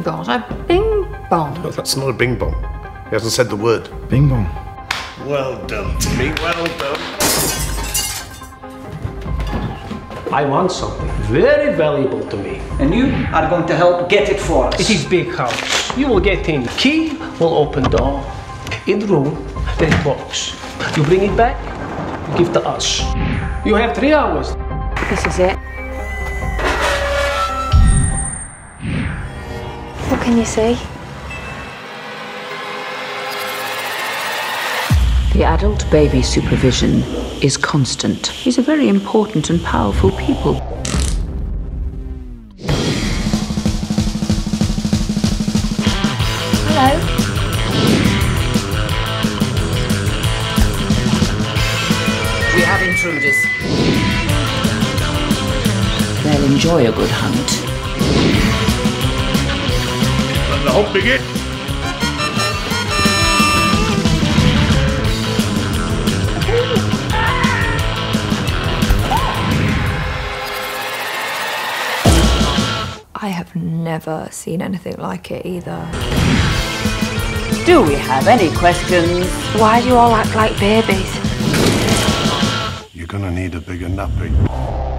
bing bong. Bing bong. No, that's not a bing bong. He hasn't said the word. Bing bong. Well done, Timmy. Well done. I want something very valuable to me. And you are going to help get it for us. It is big house. You will get in. Key will open door. In the room, there it box. You bring it back, give to us. You have 3 hours. This is it. What can you see? The adult baby supervision is constant. He's a very important and powerful people. Hello. We have intruders. They'll enjoy a good hunt. And the whole bigot. I have never seen anything like it either. Do we have any questions? Why do you all act like babies? You're gonna need a bigger nappy.